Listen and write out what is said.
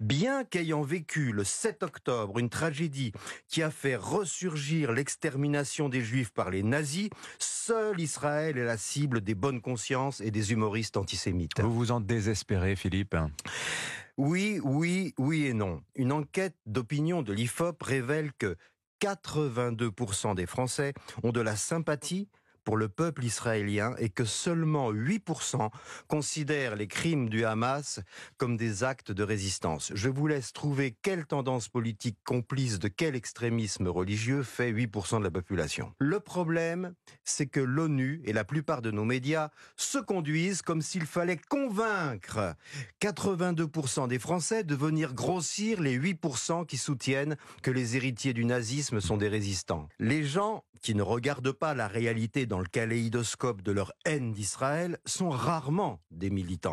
bien qu'ayant vécu le 7 octobre une tragédie qui a fait ressurgir l'extermination des Juifs par les nazis, seul Israël est la cible des bonnes consciences et des humoristes antisémites. Vous vous en désespérez, Philippe ? Oui, oui, oui et non. Une enquête d'opinion de l'IFOP révèle que 82% des Français ont de la sympathie pour le peuple israélien et que seulement 8% considèrent les crimes du Hamas comme des actes de résistance. Je vous laisse trouver quelle tendance politique complice de quel extrémisme religieux fait 8% de la population. Le problème, c'est que l'ONU et la plupart de nos médias se conduisent comme s'il fallait convaincre 82% des Français de venir grossir les 8% qui soutiennent que les héritiers du nazisme sont des résistants. Les gens qui ne regardent pas la réalité dans le kaléidoscope de leur haine d'Israël sont rarement des militants.